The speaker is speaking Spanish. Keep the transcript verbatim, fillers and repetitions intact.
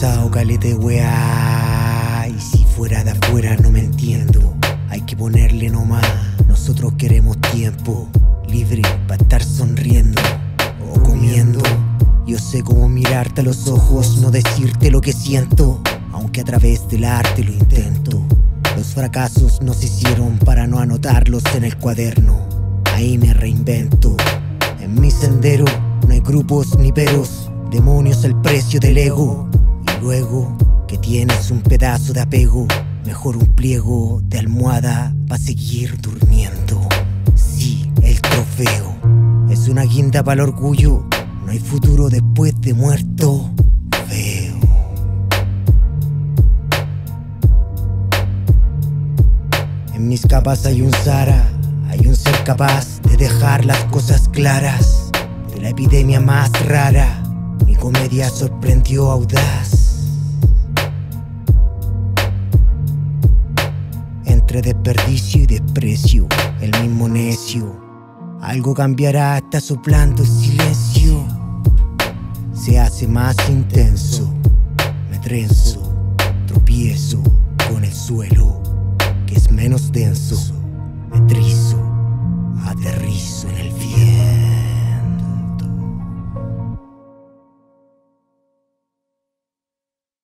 pensado caleta de weá, y si fuera de afuera no me entiendo. Hay que ponerle nomás, nosotros queremos tiempo libre para estar sonriendo o comiendo. Yo sé cómo mirarte a los ojos, no decirte lo que siento, aunque a través del arte lo intento. Los fracasos nos hicieron para no anotarlos en el cuaderno. Ahí me reinvento. En mi sendero no hay grupos ni peros, demonios al precio del ego. Y luego que tienes un pedazo de apego, mejor un pliego de almohada pa' seguir durmiendo. Sí, el trofeo es una guinda para el orgullo. No hay futuro después de muerto. En mis capas hay un Zara, hay un ser capaz de dejar las cosas claras. De la epidemia más rara, mi comedia sorprendió audaz. Entre desperdicio y desprecio, el mismo necio. Algo cambiará hasta soplando el silencio. Se hace más intenso, me trenzo, tropiezo con el suelo, que es menos denso, me trizo, aterrizo en el bien.